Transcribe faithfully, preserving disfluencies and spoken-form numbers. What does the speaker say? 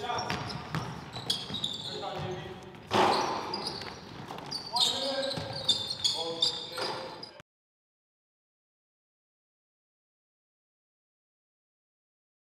Good job.